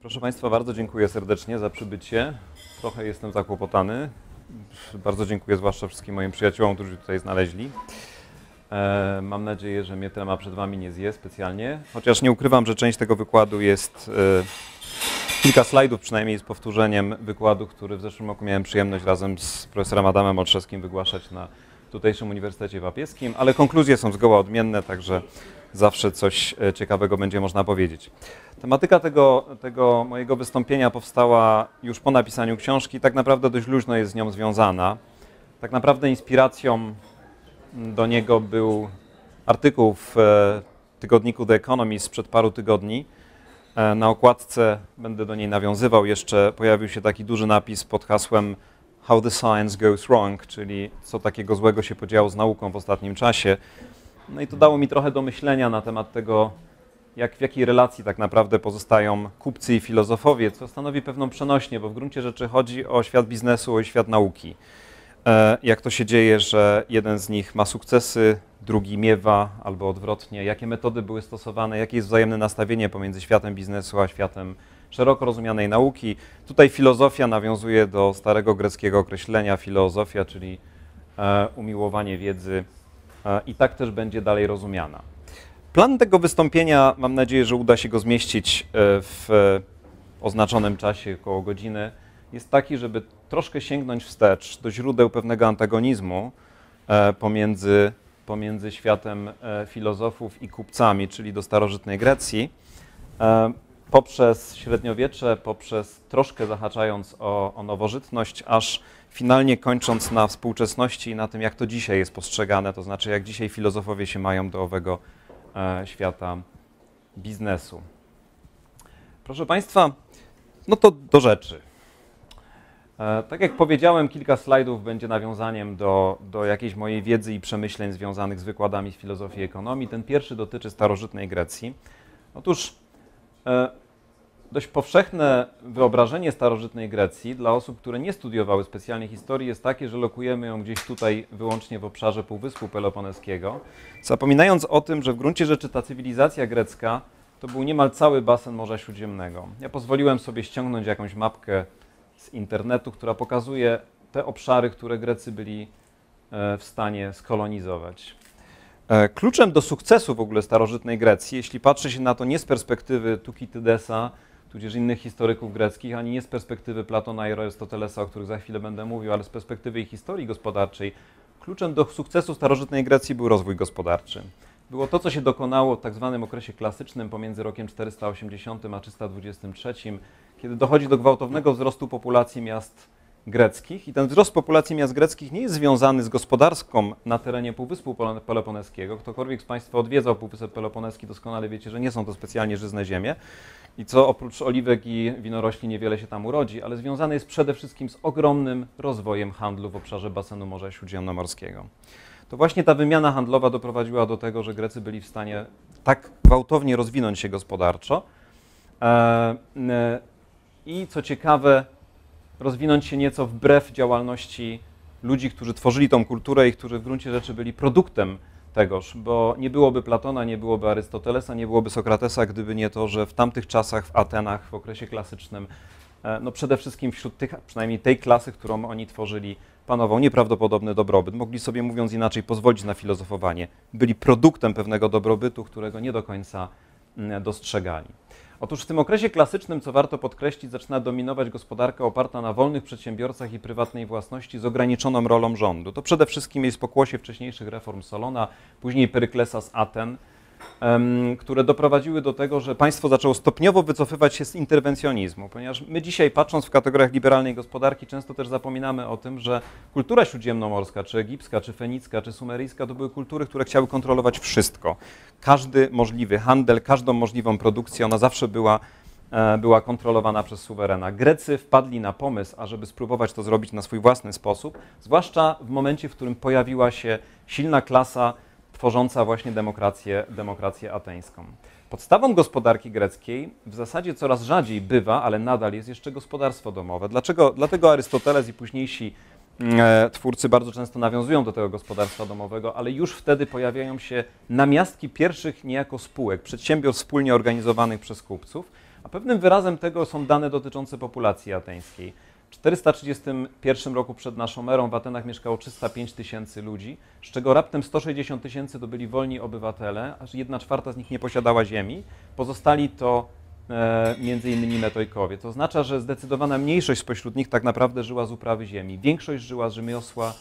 Proszę Państwa, bardzo dziękuję serdecznie za przybycie. Trochę jestem zakłopotany. Bardzo dziękuję zwłaszcza wszystkim moim przyjaciołom, którzy tutaj znaleźli. Mam nadzieję, że mnie trema przed Wami nie zje specjalnie. Chociaż nie ukrywam, że część tego wykładu jest... Kilka slajdów przynajmniej z powtórzeniem wykładu, który w zeszłym roku miałem przyjemność razem z profesorem Adamem Olszewskim wygłaszać na tutejszym Uniwersytecie Papieskim, ale konkluzje są zgoła odmienne, także zawsze coś ciekawego będzie można powiedzieć. Tematyka tego mojego wystąpienia powstała już po napisaniu książki, tak naprawdę dość luźno jest z nią związana. Tak naprawdę inspiracją do niego był artykuł w tygodniku The Economist sprzed paru tygodni. Na okładce, będę do niej nawiązywał jeszcze, pojawił się taki duży napis pod hasłem How the Science Goes Wrong, czyli co takiego złego się podziało z nauką w ostatnim czasie. No i to dało mi trochę do myślenia na temat tego, w jakiej relacji tak naprawdę pozostają kupcy i filozofowie, co stanowi pewną przenośnię, bo w gruncie rzeczy chodzi o świat biznesu, o świat nauki. Jak to się dzieje, że jeden z nich ma sukcesy, drugi miewa, albo odwrotnie, jakie metody były stosowane, jakie jest wzajemne nastawienie pomiędzy światem biznesu a światem szeroko rozumianej nauki. Tutaj filozofia nawiązuje do starego greckiego określenia filozofia, czyli umiłowanie wiedzy i tak też będzie dalej rozumiana. Plan tego wystąpienia, mam nadzieję, że uda się go zmieścić w oznaczonym czasie, około godziny, jest taki, żeby troszkę sięgnąć wstecz do źródeł pewnego antagonizmu pomiędzy światem filozofów i kupcami, czyli do starożytnej Grecji, poprzez średniowiecze, poprzez troszkę zahaczając o nowożytność, aż finalnie kończąc na współczesności i na tym, jak to dzisiaj jest postrzegane, to znaczy jak dzisiaj filozofowie się mają do owego świata biznesu. Proszę Państwa, no to do rzeczy. Tak jak powiedziałem, kilka slajdów będzie nawiązaniem do jakiejś mojej wiedzy i przemyśleń związanych z wykładami z filozofii i ekonomii. Ten pierwszy dotyczy starożytnej Grecji. Otóż dość powszechne wyobrażenie starożytnej Grecji dla osób, które nie studiowały specjalnie historii, jest takie, że lokujemy ją gdzieś tutaj wyłącznie w obszarze Półwyspu Peloponeskiego, zapominając o tym, że w gruncie rzeczy ta cywilizacja grecka to był niemal cały basen Morza Śródziemnego. Ja pozwoliłem sobie ściągnąć jakąś mapkę z internetu, która pokazuje te obszary, które Grecy byli w stanie skolonizować. Kluczem do sukcesu w ogóle starożytnej Grecji, jeśli patrzy się na to nie z perspektywy Tukidydesa, tudzież innych historyków greckich, ani nie z perspektywy Platona i Arystotelesa, o których za chwilę będę mówił, ale z perspektywy ich historii gospodarczej, kluczem do sukcesu starożytnej Grecji był rozwój gospodarczy. Było to, co się dokonało w tak zwanym okresie klasycznym pomiędzy rokiem 480 a 323, kiedy dochodzi do gwałtownego wzrostu populacji miast greckich i ten wzrost populacji miast greckich nie jest związany z gospodarką na terenie Półwyspu Peloponeskiego. Ktokolwiek z Państwa odwiedzał Półwysep Peloponeski, doskonale wiecie, że nie są to specjalnie żyzne ziemie i co oprócz oliwek i winorośli niewiele się tam urodzi, ale związane jest przede wszystkim z ogromnym rozwojem handlu w obszarze basenu Morza Śródziemnomorskiego. To właśnie ta wymiana handlowa doprowadziła do tego, że Grecy byli w stanie tak gwałtownie rozwinąć się gospodarczo, i co ciekawe, rozwinąć się nieco wbrew działalności ludzi, którzy tworzyli tą kulturę i którzy w gruncie rzeczy byli produktem tegoż, bo nie byłoby Platona, nie byłoby Arystotelesa, nie byłoby Sokratesa, gdyby nie to, że w tamtych czasach w Atenach, w okresie klasycznym, no przede wszystkim wśród tych, przynajmniej tej klasy, którą oni tworzyli, panował nieprawdopodobny dobrobyt. Mogli sobie, mówiąc inaczej, pozwolić na filozofowanie. Byli produktem pewnego dobrobytu, którego nie do końca dostrzegali. Otóż w tym okresie klasycznym, co warto podkreślić, zaczyna dominować gospodarka oparta na wolnych przedsiębiorcach i prywatnej własności z ograniczoną rolą rządu. To przede wszystkim jest pokłosie wcześniejszych reform Solona, później Peryklesa z Aten, które doprowadziły do tego, że państwo zaczęło stopniowo wycofywać się z interwencjonizmu, ponieważ my dzisiaj, patrząc w kategoriach liberalnej gospodarki, często też zapominamy o tym, że kultura śródziemnomorska, czy egipska, czy fenicka, czy sumeryjska to były kultury, które chciały kontrolować wszystko. Każdy możliwy handel, każdą możliwą produkcję, ona zawsze była kontrolowana przez suwerena. Grecy wpadli na pomysł, ażeby spróbować to zrobić na swój własny sposób, zwłaszcza w momencie, w którym pojawiła się silna klasa tworząca właśnie demokrację ateńską. Podstawą gospodarki greckiej w zasadzie coraz rzadziej bywa, ale nadal jest jeszcze gospodarstwo domowe. Dlatego Arystoteles i późniejsi twórcy bardzo często nawiązują do tego gospodarstwa domowego, ale już wtedy pojawiają się namiastki pierwszych niejako spółek, przedsiębiorstw wspólnie organizowanych przez kupców, A pewnym wyrazem tego są dane dotyczące populacji ateńskiej. W 431 roku przed naszą erą w Atenach mieszkało 305 tysięcy ludzi, z czego raptem 160 tysięcy to byli wolni obywatele, aż 1/4 z nich nie posiadała ziemi. Pozostali to m.in. metojkowie. To oznacza, że zdecydowana mniejszość spośród nich tak naprawdę żyła z uprawy ziemi. Większość żyła z rzemiosła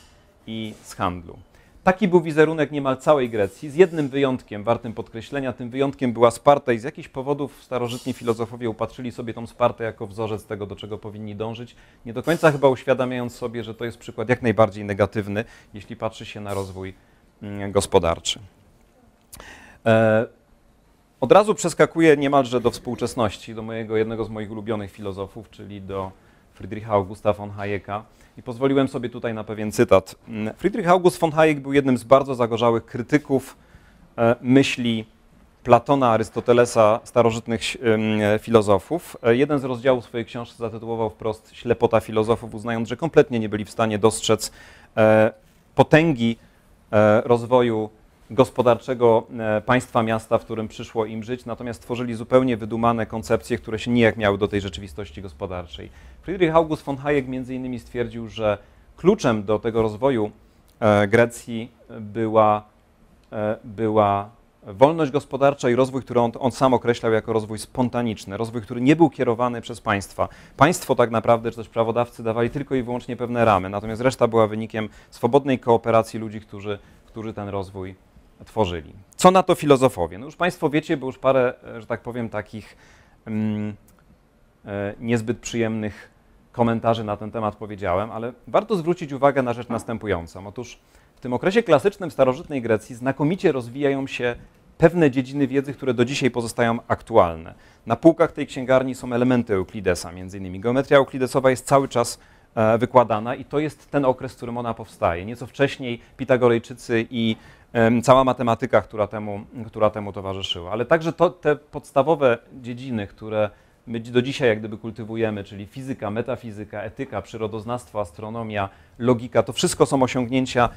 i z handlu. Taki był wizerunek niemal całej Grecji, z jednym wyjątkiem wartym podkreślenia. Tym wyjątkiem była Sparta i z jakichś powodów starożytni filozofowie upatrzyli sobie tą Spartę jako wzorzec tego, do czego powinni dążyć, nie do końca chyba uświadamiając sobie, że to jest przykład jak najbardziej negatywny, jeśli patrzy się na rozwój gospodarczy. Od razu przeskakuję niemalże do współczesności, do jednego z moich ulubionych filozofów, czyli do Friedricha Augusta von Hayeka. I pozwoliłem sobie tutaj na pewien cytat. Friedrich August von Hayek był jednym z bardzo zagorzałych krytyków myśli Platona, Arystotelesa, starożytnych filozofów. Jeden z rozdziałów swojej książki zatytułował wprost Ślepota filozofów, uznając, że kompletnie nie byli w stanie dostrzec potęgi rozwoju gospodarczego państwa, miasta, w którym przyszło im żyć, natomiast tworzyli zupełnie wydumane koncepcje, które się nijak miały do tej rzeczywistości gospodarczej. Friedrich August von Hayek między innymi stwierdził, że kluczem do tego rozwoju Grecji była wolność gospodarcza i rozwój, który on sam określał jako rozwój spontaniczny, rozwój, który nie był kierowany przez państwa. Państwo tak naprawdę, czy też prawodawcy dawali tylko i wyłącznie pewne ramy, natomiast reszta była wynikiem swobodnej kooperacji ludzi, którzy ten rozwój tworzyli. Co na to filozofowie? No już Państwo wiecie, bo już parę, że tak powiem, takich niezbyt przyjemnych komentarzy na ten temat powiedziałem, ale warto zwrócić uwagę na rzecz następującą. Otóż w tym okresie klasycznym starożytnej Grecji znakomicie rozwijają się pewne dziedziny wiedzy, które do dzisiaj pozostają aktualne. Na półkach tej księgarni są elementy Euklidesa, między innymi geometria euklidesowa jest cały czas wykładana i to jest ten okres, w którym ona powstaje. Nieco wcześniej Pitagorejczycy i cała matematyka, która temu towarzyszyła. Ale także te podstawowe dziedziny, które my do dzisiaj jak gdyby kultywujemy, czyli fizyka, metafizyka, etyka, przyrodoznawstwo, astronomia, logika, to wszystko są osiągnięcia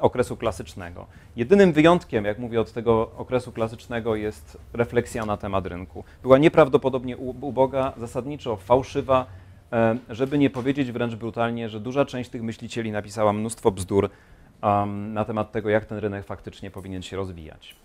okresu klasycznego. Jedynym wyjątkiem, jak mówię, od tego okresu klasycznego jest refleksja na temat rynku. Była nieprawdopodobnie uboga, zasadniczo fałszywa, żeby nie powiedzieć wręcz brutalnie, że duża część tych myślicieli napisała mnóstwo bzdur na temat tego, jak ten rynek faktycznie powinien się rozwijać.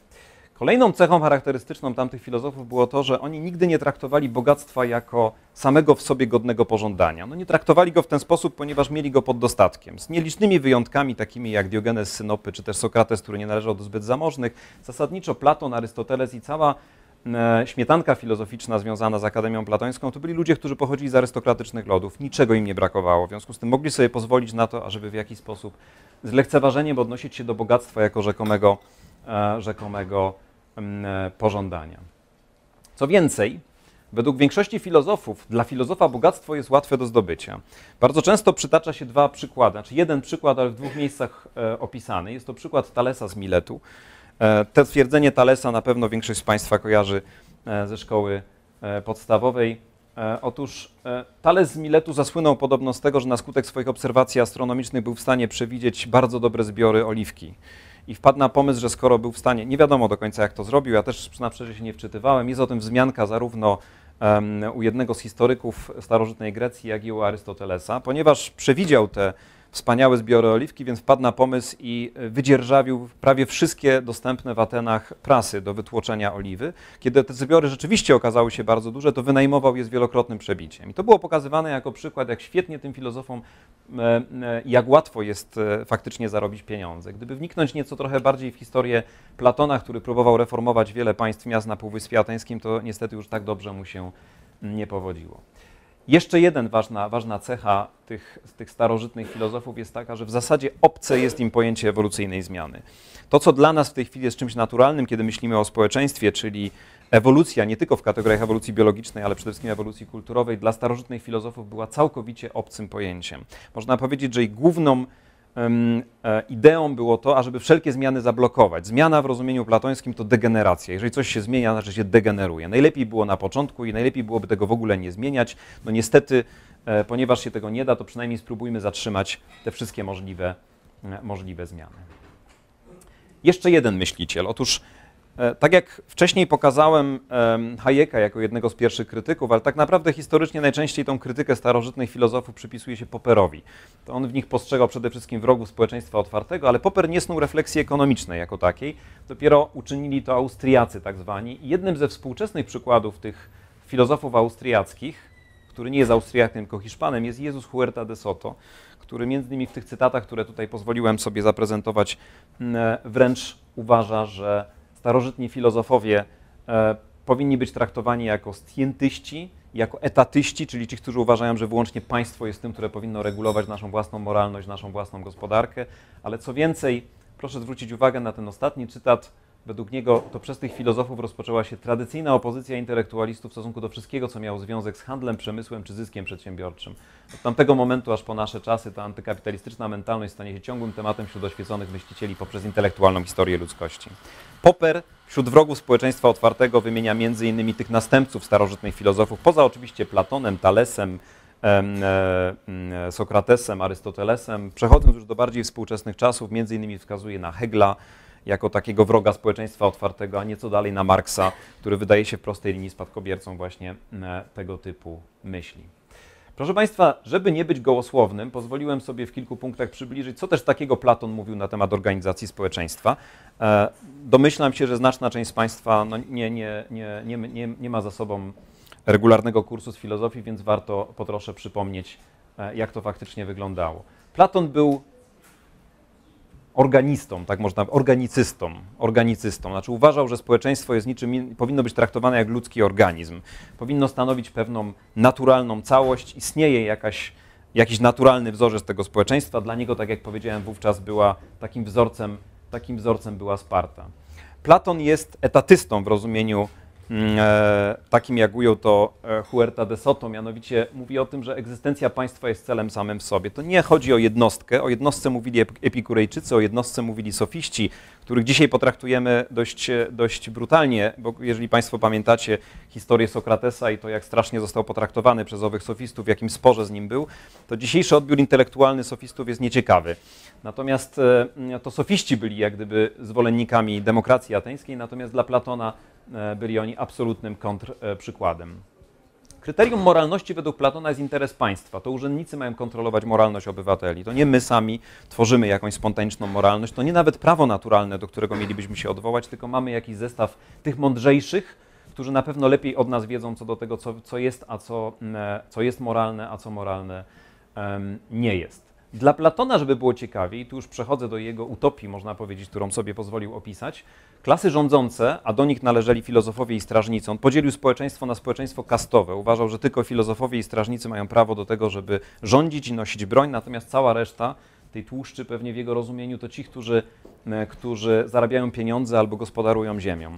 Kolejną cechą charakterystyczną tamtych filozofów było to, że oni nigdy nie traktowali bogactwa jako samego w sobie godnego pożądania. No nie traktowali go w ten sposób, ponieważ mieli go pod dostatkiem. Z nielicznymi wyjątkami, takimi jak Diogenes Synopy, czy też Sokrates, który nie należał do zbyt zamożnych, zasadniczo Platon, Arystoteles i cała śmietanka filozoficzna związana z Akademią Platońską, to byli ludzie, którzy pochodzili z arystokratycznych lodów, niczego im nie brakowało, w związku z tym mogli sobie pozwolić na to, ażeby w jakiś sposób z lekceważeniem odnosić się do bogactwa jako rzekomego pożądania. Co więcej, według większości filozofów, dla filozofa bogactwo jest łatwe do zdobycia. Bardzo często przytacza się dwa przykłady, znaczy jeden przykład, ale w dwóch miejscach opisany. Jest to przykład Talesa z Miletu. To twierdzenie Talesa na pewno większość z Państwa kojarzy ze szkoły podstawowej. Otóż Tales z Miletu zasłynął podobno z tego, że na skutek swoich obserwacji astronomicznych był w stanie przewidzieć bardzo dobre zbiory oliwki. I wpadł na pomysł, że skoro był w stanie, nie wiadomo do końca jak to zrobił, ja też na przecież się nie wczytywałem, jest o tym wzmianka zarówno u jednego z historyków starożytnej Grecji, jak i u Arystotelesa, ponieważ przewidział te wspaniałe zbiory oliwki, więc wpadł na pomysł i wydzierżawił prawie wszystkie dostępne w Atenach prasy do wytłoczenia oliwy. Kiedy te zbiory rzeczywiście okazały się bardzo duże, to wynajmował je z wielokrotnym przebiciem. I to było pokazywane jako przykład, jak świetnie tym filozofom, jak łatwo jest faktycznie zarobić pieniądze. Gdyby wniknąć nieco trochę bardziej w historię Platona, który próbował reformować wiele państw, miast na Półwyspie Ateńskim, to niestety już tak dobrze mu się nie powodziło. Jeszcze jedna ważna cecha tych starożytnych filozofów jest taka, że w zasadzie obce jest im pojęcie ewolucyjnej zmiany. To, co dla nas w tej chwili jest czymś naturalnym, kiedy myślimy o społeczeństwie, czyli ewolucja, nie tylko w kategoriach ewolucji biologicznej, ale przede wszystkim ewolucji kulturowej, dla starożytnych filozofów była całkowicie obcym pojęciem. Można powiedzieć, że ich główną ideą było to, ażeby wszelkie zmiany zablokować. Zmiana w rozumieniu platońskim to degeneracja. Jeżeli coś się zmienia, znaczy się degeneruje. Najlepiej było na początku i najlepiej byłoby tego w ogóle nie zmieniać. No niestety, ponieważ się tego nie da, to przynajmniej spróbujmy zatrzymać te wszystkie możliwe zmiany. Jeszcze jeden myśliciel. Otóż Tak jak wcześniej pokazałem Hayeka jako jednego z pierwszych krytyków, ale tak naprawdę historycznie najczęściej tą krytykę starożytnych filozofów przypisuje się Popperowi. To on w nich postrzegał przede wszystkim wrogów społeczeństwa otwartego, ale Popper nie snuł refleksji ekonomicznej jako takiej. Dopiero uczynili to Austriacy tak zwani. I jednym ze współczesnych przykładów tych filozofów austriackich, który nie jest Austriakiem, tylko Hiszpanem, jest Jesus Huerta de Soto, który między innymi w tych cytatach, które tutaj pozwoliłem sobie zaprezentować, wręcz uważa, że starożytni filozofowie powinni być traktowani jako stientyści, jako etatyści, czyli ci, którzy uważają, że wyłącznie państwo jest tym, które powinno regulować naszą własną moralność, naszą własną gospodarkę. Ale co więcej, proszę zwrócić uwagę na ten ostatni cytat. Według niego to przez tych filozofów rozpoczęła się tradycyjna opozycja intelektualistów w stosunku do wszystkiego, co miało związek z handlem, przemysłem czy zyskiem przedsiębiorczym. Od tamtego momentu aż po nasze czasy ta antykapitalistyczna mentalność stanie się ciągłym tematem wśród oświeconych myślicieli poprzez intelektualną historię ludzkości. Popper wśród wrogów społeczeństwa otwartego wymienia m.in. tych następców starożytnych filozofów, poza oczywiście Platonem, Talesem, Sokratesem, Arystotelesem. Przechodząc już do bardziej współczesnych czasów, m.in. wskazuje na Hegla, jako takiego wroga społeczeństwa otwartego, a nieco dalej na Marksa, który wydaje się w prostej linii spadkobiercą właśnie tego typu myśli. Proszę Państwa, żeby nie być gołosłownym, pozwoliłem sobie w kilku punktach przybliżyć, co też takiego Platon mówił na temat organizacji społeczeństwa. Domyślam się, że znaczna część z Państwa nie ma za sobą regularnego kursu z filozofii, więc warto po trosze przypomnieć, jak to faktycznie wyglądało. Platon był organistą, tak można, organicystą, znaczy uważał, że społeczeństwo jest niczym, powinno być traktowane jak ludzki organizm. Powinno stanowić pewną naturalną całość, istnieje jakiś naturalny wzorzec tego społeczeństwa. Dla niego, tak jak powiedziałem wówczas, była takim wzorcem była Sparta. Platon jest etatystą w rozumieniu takim, jak ujął to Huerta de Soto, mianowicie mówi o tym, że egzystencja państwa jest celem samym w sobie. To nie chodzi o jednostkę. O jednostce mówili Epikurejczycy, o jednostce mówili sofiści, których dzisiaj potraktujemy dość brutalnie, bo jeżeli Państwo pamiętacie historię Sokratesa i to, jak strasznie został potraktowany przez owych sofistów, w jakim sporze z nim był, to dzisiejszy odbiór intelektualny sofistów jest nieciekawy. Natomiast to sofiści byli jak gdyby zwolennikami demokracji ateńskiej, natomiast dla Platona byli oni absolutnym kontrprzykładem. Kryterium moralności według Platona jest interes państwa. To urzędnicy mają kontrolować moralność obywateli. To nie my sami tworzymy jakąś spontaniczną moralność. To nie nawet prawo naturalne, do którego mielibyśmy się odwołać, tylko mamy jakiś zestaw tych mądrzejszych, którzy na pewno lepiej od nas wiedzą co do tego, co jest moralne, a co moralne nie jest. Dla Platona, żeby było ciekawiej, tu już przechodzę do jego utopii, można powiedzieć, którą sobie pozwolił opisać, klasy rządzące, a do nich należeli filozofowie i strażnicy, on podzielił społeczeństwo na społeczeństwo kastowe. Uważał, że tylko filozofowie i strażnicy mają prawo do tego, żeby rządzić i nosić broń, natomiast cała reszta tej tłuszczy pewnie w jego rozumieniu to ci, którzy zarabiają pieniądze albo gospodarują ziemią.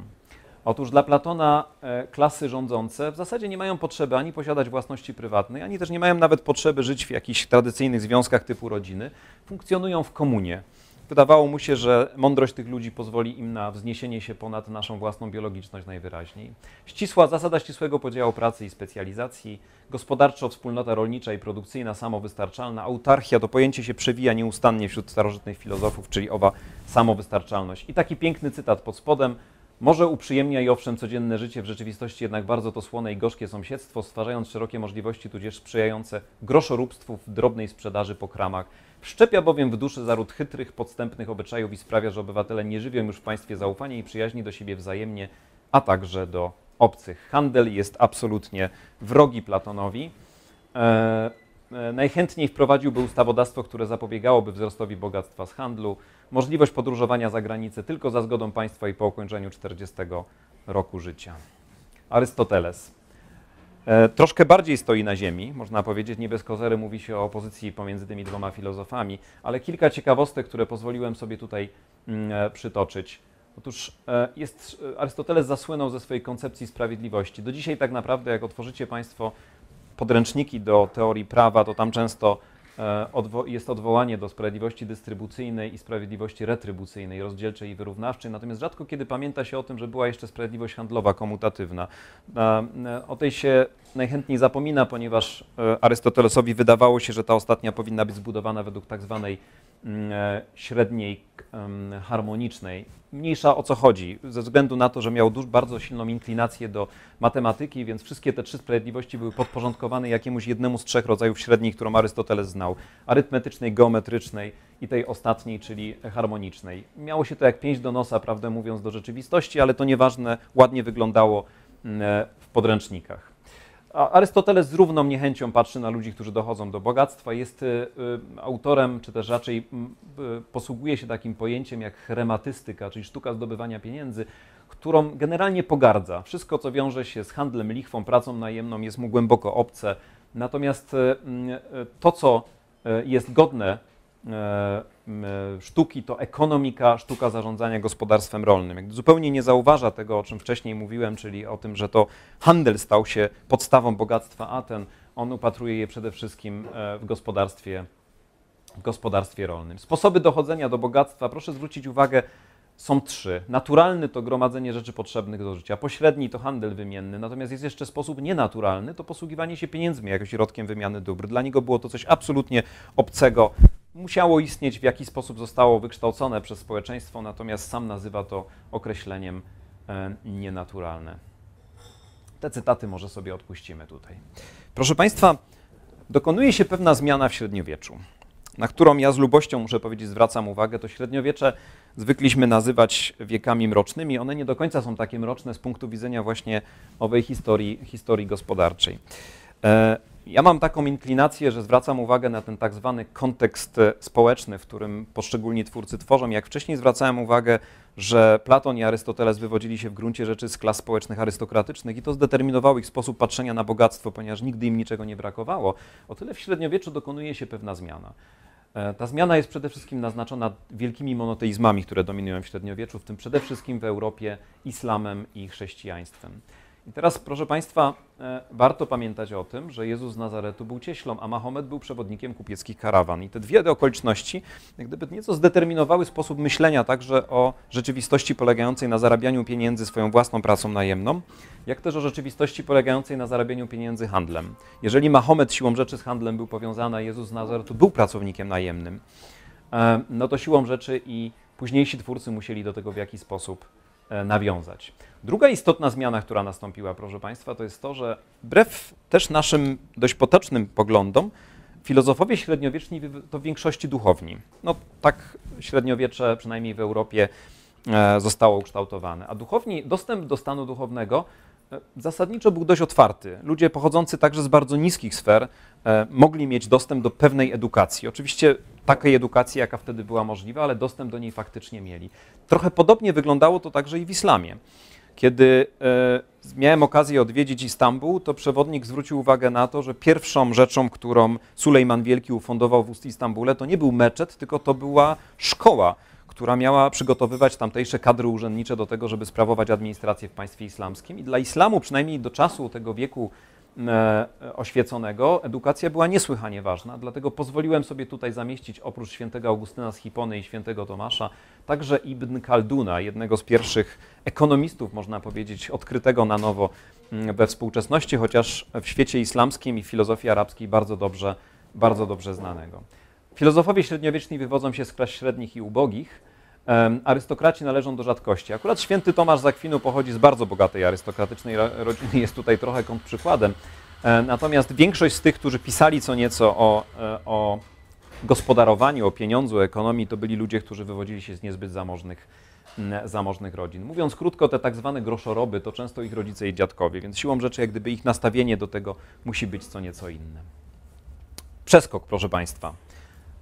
Otóż dla Platona klasy rządzące w zasadzie nie mają potrzeby ani posiadać własności prywatnej, ani też nie mają nawet potrzeby żyć w jakichś tradycyjnych związkach typu rodziny. Funkcjonują w komunie. Wydawało mu się, że mądrość tych ludzi pozwoli im na wzniesienie się ponad naszą własną biologiczność najwyraźniej. Zasada ścisłego podziału pracy i specjalizacji, gospodarczo wspólnota rolnicza i produkcyjna samowystarczalna, autarchia, to pojęcie się przewija nieustannie wśród starożytnych filozofów, czyli owa samowystarczalność. I taki piękny cytat pod spodem. Może uprzyjemnia i owszem codzienne życie, w rzeczywistości jednak bardzo to słone i gorzkie sąsiedztwo, stwarzając szerokie możliwości, tudzież sprzyjające groszoróbstwu w drobnej sprzedaży po kramach. Wszczepia bowiem w duszy zaród chytrych, podstępnych obyczajów i sprawia, że obywatele nie żywią już w państwie zaufania i przyjaźni do siebie wzajemnie, a także do obcych. Handel jest absolutnie wrogi Platonowi. Najchętniej wprowadziłby ustawodawstwo, które zapobiegałoby wzrostowi bogactwa z handlu, możliwość podróżowania za granicę tylko za zgodą państwa i po ukończeniu 40 roku życia. Arystoteles. Troszkę bardziej stoi na ziemi, można powiedzieć, nie bez kozery mówi się o opozycji pomiędzy tymi dwoma filozofami, ale kilka ciekawostek, które pozwoliłem sobie tutaj przytoczyć. Otóż Arystoteles zasłynął ze swojej koncepcji sprawiedliwości. Do dzisiaj tak naprawdę, jak otworzycie Państwo podręczniki do teorii prawa, to tam często jest odwołanie do sprawiedliwości dystrybucyjnej i sprawiedliwości retrybucyjnej, rozdzielczej i wyrównawczej, natomiast rzadko kiedy pamięta się o tym, że była jeszcze sprawiedliwość handlowa, komutatywna. O tej się najchętniej zapomina, ponieważ Arystotelesowi wydawało się, że ta ostatnia powinna być zbudowana według tak zwanej średniej harmonicznej. Mniejsza o co chodzi, ze względu na to, że miał bardzo silną inklinację do matematyki, więc wszystkie te trzy sprawiedliwości były podporządkowane jakiemuś jednemu z trzech rodzajów średniej, którą Arystoteles znał. Arytmetycznej, geometrycznej i tej ostatniej, czyli harmonicznej. Miało się to jak pięść do nosa, prawdę mówiąc, do rzeczywistości, ale to nieważne, ładnie wyglądało w podręcznikach. A Arystoteles z równą niechęcią patrzy na ludzi, którzy dochodzą do bogactwa. Jest autorem, czy też raczej posługuje się takim pojęciem jak herematystyka, czyli sztuka zdobywania pieniędzy, którą generalnie pogardza. Wszystko, co wiąże się z handlem, lichwą, pracą najemną, jest mu głęboko obce. Natomiast to, co jest godne sztuki, to ekonomika, sztuka zarządzania gospodarstwem rolnym. Zupełnie nie zauważa tego, o czym wcześniej mówiłem, czyli o tym, że to handel stał się podstawą bogactwa Aten. On upatruje je przede wszystkim w gospodarstwie rolnym. Sposoby dochodzenia do bogactwa, proszę zwrócić uwagę, są trzy. Naturalny to gromadzenie rzeczy potrzebnych do życia, pośredni to handel wymienny, natomiast jest jeszcze sposób nienaturalny, to posługiwanie się pieniędzmi jako środkiem wymiany dóbr. Dla niego było to coś absolutnie obcego. Musiało istnieć, w jaki sposób zostało wykształcone przez społeczeństwo, natomiast sam nazywa to określeniem nienaturalne. Te cytaty może sobie odpuścimy tutaj. Proszę Państwa, dokonuje się pewna zmiana w średniowieczu, na którą ja z lubością, muszę powiedzieć, zwracam uwagę. To średniowiecze zwykliśmy nazywać wiekami mrocznymi. One nie do końca są takie mroczne z punktu widzenia właśnie owej historii gospodarczej. Ja mam taką inklinację, że zwracam uwagę na ten tak zwany kontekst społeczny, w którym poszczególni twórcy tworzą. Jak wcześniej zwracałem uwagę, że Platon i Arystoteles wywodzili się w gruncie rzeczy z klas społecznych arystokratycznych i to zdeterminowało ich sposób patrzenia na bogactwo, ponieważ nigdy im niczego nie brakowało, o tyle w średniowieczu dokonuje się pewna zmiana. Ta zmiana jest przede wszystkim naznaczona wielkimi monoteizmami, które dominują w średniowieczu, w tym przede wszystkim w Europie islamem i chrześcijaństwem. I teraz, proszę Państwa, warto pamiętać o tym, że Jezus z Nazaretu był cieślą, a Mahomet był przewodnikiem kupieckich karawan. I te dwie okoliczności jak gdyby nieco zdeterminowały sposób myślenia także o rzeczywistości polegającej na zarabianiu pieniędzy swoją własną pracą najemną, jak też o rzeczywistości polegającej na zarabianiu pieniędzy handlem. Jeżeli Mahomet siłą rzeczy z handlem był powiązany, a Jezus z Nazaretu był pracownikiem najemnym, no to siłą rzeczy i późniejsi twórcy musieli do tego w jakiś sposób nawiązać. Druga istotna zmiana, która nastąpiła, proszę Państwa, to jest to, że wbrew też naszym dość potocznym poglądom, filozofowie średniowieczni to w większości duchowni. No tak średniowiecze, przynajmniej w Europie, zostało ukształtowane. A duchowni, dostęp do stanu duchownego zasadniczo był dość otwarty. Ludzie pochodzący także z bardzo niskich sfer mogli mieć dostęp do pewnej edukacji. Oczywiście takiej edukacji, jaka wtedy była możliwa, ale dostęp do niej faktycznie mieli. Trochę podobnie wyglądało to także i w islamie. Kiedy miałem okazję odwiedzić Istambuł, to przewodnik zwrócił uwagę na to, że pierwszą rzeczą, którą Sulejman Wielki ufundował w Istambule, to nie był meczet, tylko to była szkoła, która miała przygotowywać tamtejsze kadry urzędnicze do tego, żeby sprawować administrację w państwie islamskim. I dla islamu, przynajmniej do czasu tego wieku oświeconego, edukacja była niesłychanie ważna, dlatego pozwoliłem sobie tutaj zamieścić oprócz Świętego Augustyna z Hipony i Świętego Tomasza także Ibn Khalduna, jednego z pierwszych ekonomistów, można powiedzieć, odkrytego na nowo we współczesności, chociaż w świecie islamskim i w filozofii arabskiej bardzo dobrze znanego. Filozofowie średniowieczni wywodzą się z klas średnich i ubogich. Arystokraci należą do rzadkości. Akurat Święty Tomasz z Akwinu pochodzi z bardzo bogatej arystokratycznej rodziny, jest tutaj trochę kontrprzykładem. Natomiast większość z tych, którzy pisali co nieco o gospodarowaniu, o pieniądzu, o ekonomii, to byli ludzie, którzy wywodzili się z niezbyt zamożnych rodzin. Mówiąc krótko, te tak zwane groszoroby to często ich rodzice i dziadkowie, więc siłą rzeczy jak gdyby ich nastawienie do tego musi być co nieco inne. Przeskok, proszę Państwa,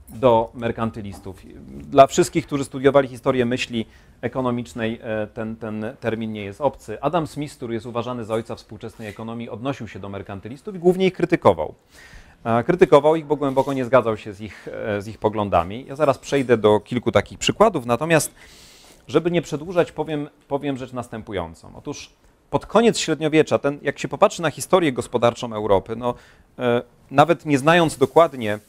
do merkantylistów. Dla wszystkich, którzy studiowali historię myśli ekonomicznej, ten termin nie jest obcy. Adam Smith, który jest uważany za ojca współczesnej ekonomii, odnosił się do merkantylistów i głównie ich krytykował. Krytykował ich, bo głęboko nie zgadzał się z ich poglądami. Ja zaraz przejdę do kilku takich przykładów, natomiast żeby nie przedłużać, powiem rzecz następującą. Otóż pod koniec średniowiecza, jak się popatrzy na historię gospodarczą Europy, no, nawet nie znając dokładnie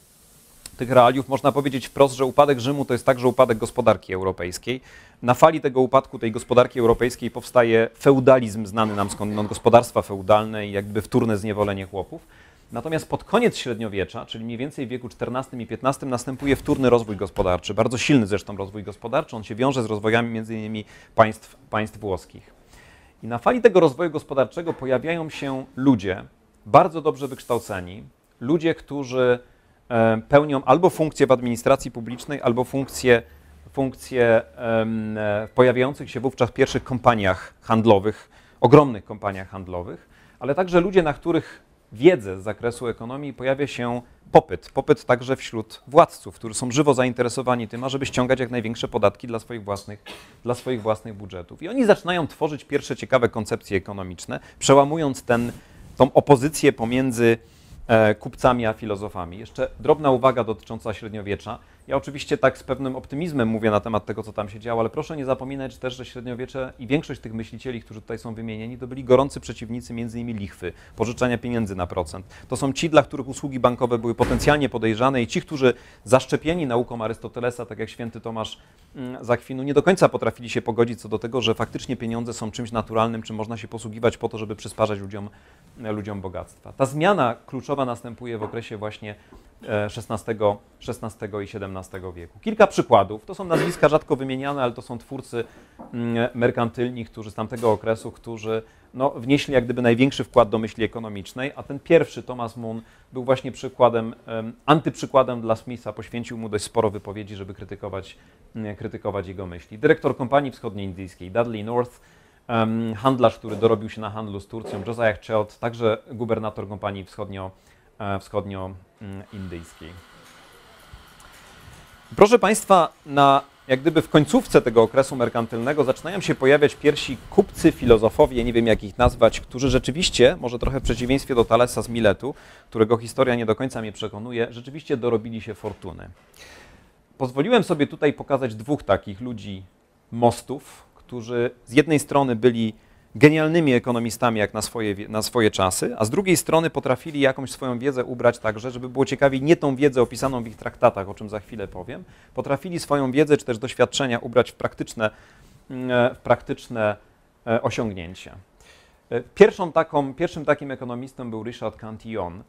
tych realiów, można powiedzieć wprost, że upadek Rzymu to jest także upadek gospodarki europejskiej. Na fali tego upadku, tej gospodarki europejskiej powstaje feudalizm znany nam skąd, no, gospodarstwa feudalne i jakby wtórne zniewolenie chłopów. Natomiast pod koniec średniowiecza, czyli mniej więcej w wieku XIV i XV, następuje wtórny rozwój gospodarczy, bardzo silny zresztą rozwój gospodarczy. On się wiąże z rozwojami m.in. państw włoskich. I na fali tego rozwoju gospodarczego pojawiają się ludzie bardzo dobrze wykształceni, ludzie, którzy pełnią albo funkcje w administracji publicznej, albo funkcje w pojawiających się wówczas pierwszych kompaniach handlowych, ogromnych kompaniach handlowych, ale także ludzie, na których wiedzę z zakresu ekonomii pojawia się popyt także wśród władców, którzy są żywo zainteresowani tym, ażeby ściągać jak największe podatki dla swoich własnych budżetów. I oni zaczynają tworzyć pierwsze ciekawe koncepcje ekonomiczne, przełamując tą opozycję pomiędzy kupcami a filozofami. Jeszcze drobna uwaga dotycząca średniowiecza. Ja oczywiście tak z pewnym optymizmem mówię na temat tego, co tam się działo, ale proszę nie zapominać też, że średniowiecze i większość tych myślicieli, którzy tutaj są wymienieni, to byli gorący przeciwnicy m.in. lichwy, pożyczania pieniędzy na procent. To są ci, dla których usługi bankowe były potencjalnie podejrzane i ci, którzy zaszczepieni nauką Arystotelesa, tak jak Święty Tomasz z Akwinu, nie do końca potrafili się pogodzić co do tego, że faktycznie pieniądze są czymś naturalnym, czym można się posługiwać po to, żeby przysparzać ludziom bogactwa. Ta zmiana kluczowa następuje w okresie właśnie XVI i XVII wieku. Kilka przykładów. To są nazwiska rzadko wymieniane, ale to są twórcy merkantylni, którzy z tamtego okresu, którzy wnieśli jak gdyby największy wkład do myśli ekonomicznej, a ten pierwszy, Thomas Mun, był właśnie przykładem, antyprzykładem dla Smitha. Poświęcił mu dość sporo wypowiedzi, żeby krytykować jego myśli. Dyrektor Kompanii Wschodnioindyjskiej, Dudley North, handlarz, który dorobił się na handlu z Turcją, Josiah Child, także gubernator Kompanii Wschodnioindyjskiej. Proszę Państwa, jak gdyby w końcówce tego okresu merkantylnego zaczynają się pojawiać pierwsi kupcy, filozofowie, nie wiem jak ich nazwać, którzy rzeczywiście, może trochę w przeciwieństwie do Talesa z Miletu, którego historia nie do końca mnie przekonuje, rzeczywiście dorobili się fortuny. Pozwoliłem sobie tutaj pokazać dwóch takich ludzi mostów, którzy z jednej strony byli genialnymi ekonomistami jak na swoje czasy, a z drugiej strony potrafili jakąś swoją wiedzę ubrać także, żeby było ciekawiej, nie tą wiedzę opisaną w ich traktatach, o czym za chwilę powiem, potrafili swoją wiedzę czy też doświadczenia ubrać w praktyczne osiągnięcia. Pierwszym takim ekonomistą był Richard Cantillon.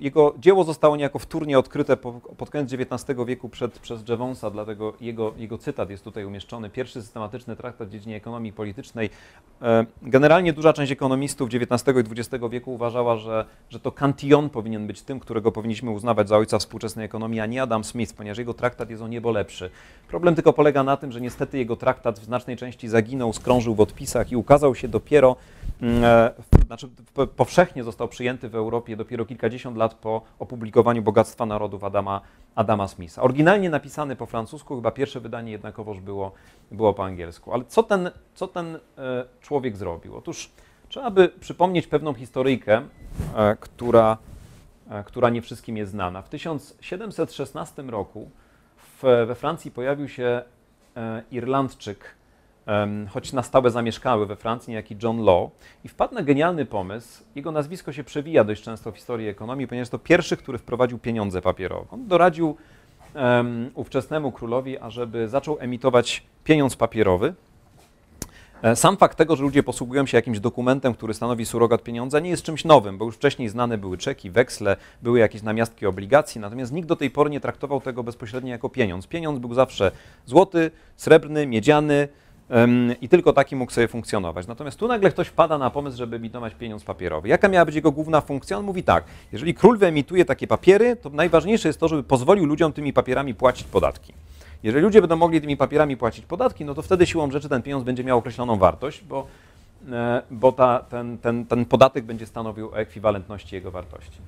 Jego dzieło zostało niejako wtórnie odkryte pod koniec XIX wieku przez Jevonsa, dlatego jego cytat jest tutaj umieszczony. Pierwszy systematyczny traktat w dziedzinie ekonomii politycznej. Generalnie duża część ekonomistów XIX i XX wieku uważała, że to Cantillon powinien być tym, którego powinniśmy uznawać za ojca współczesnej ekonomii, a nie Adam Smith, ponieważ jego traktat jest o niebo lepszy. Problem tylko polega na tym, że niestety jego traktat w znacznej części zaginął, skrążył w odpisach i ukazał się dopiero, powszechnie został przyjęty w Europie dopiero kilkadziesiąt lat po opublikowaniu Bogactwa Narodów Adama Smitha. Oryginalnie napisany po francusku, chyba pierwsze wydanie jednakowoż było po angielsku. Ale co ten człowiek zrobił? Otóż trzeba by przypomnieć pewną historyjkę, która nie wszystkim jest znana. W 1716 roku we Francji pojawił się Irlandczyk, choć na stałe zamieszkały we Francji, niejaki John Law, i wpadł na genialny pomysł. Jego nazwisko się przewija dość często w historii ekonomii, ponieważ to pierwszy, który wprowadził pieniądze papierowe. On doradził ówczesnemu królowi, ażeby zaczął emitować pieniądz papierowy. Sam fakt tego, że ludzie posługują się jakimś dokumentem, który stanowi surogat pieniądza, nie jest czymś nowym, bo już wcześniej znane były czeki, weksle, były jakieś namiastki obligacji, natomiast nikt do tej pory nie traktował tego bezpośrednio jako pieniądz. Pieniądz był zawsze złoty, srebrny, miedziany, i tylko taki mógł sobie funkcjonować. Natomiast tu nagle ktoś wpada na pomysł, żeby emitować pieniądz papierowy. Jaka miała być jego główna funkcja? On mówi tak, jeżeli król wyemituje takie papiery, to najważniejsze jest to, żeby pozwolił ludziom tymi papierami płacić podatki. Jeżeli ludzie będą mogli tymi papierami płacić podatki, no to wtedy siłą rzeczy ten pieniądz będzie miał określoną wartość, bo ten podatek będzie stanowił o ekwiwalentności jego wartości.